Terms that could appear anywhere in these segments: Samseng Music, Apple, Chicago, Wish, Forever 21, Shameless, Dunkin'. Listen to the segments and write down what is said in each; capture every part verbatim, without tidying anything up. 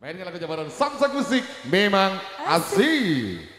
Mainnya lagu Jabaran Samseng Music memang asik.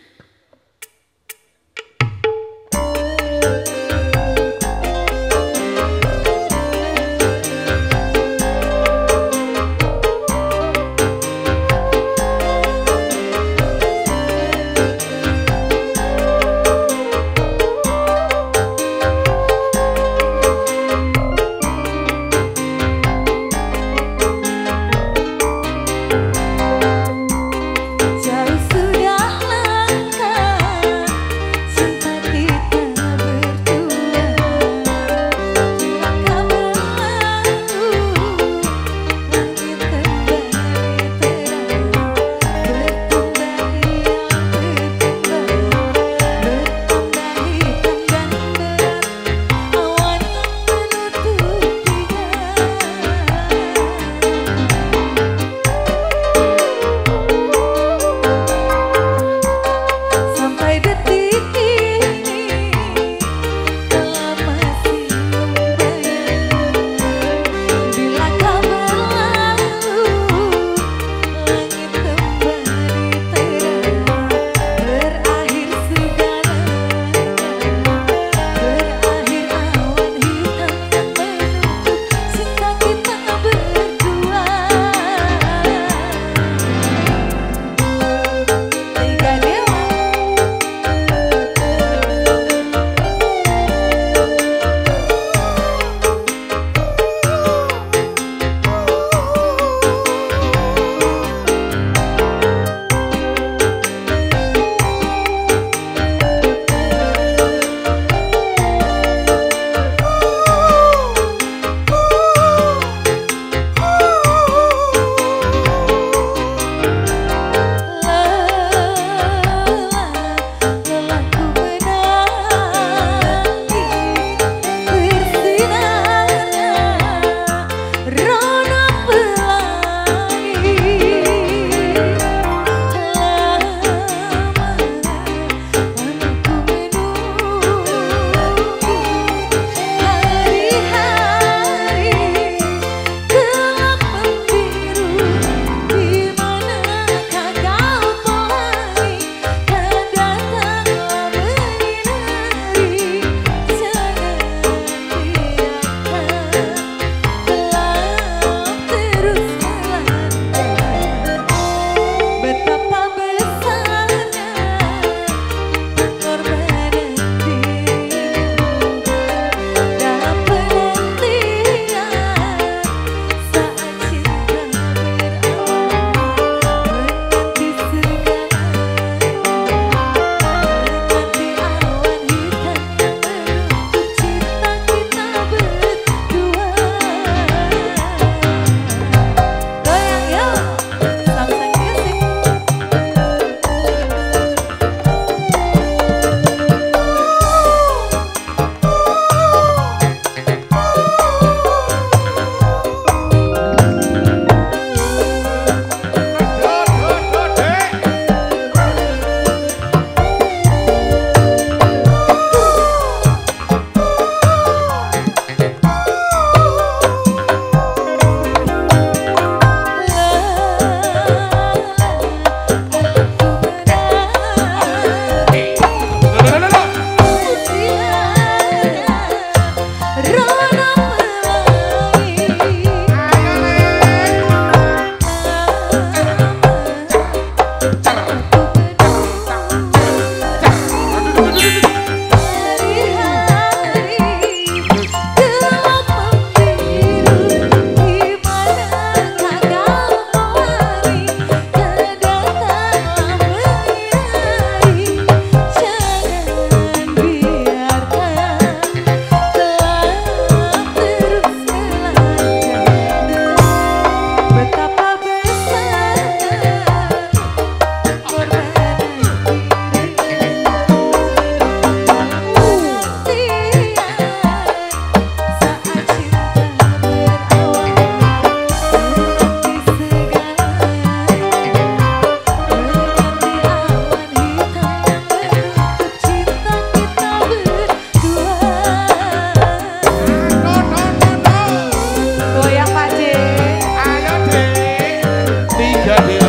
Jauh sudah lama Jai Hind.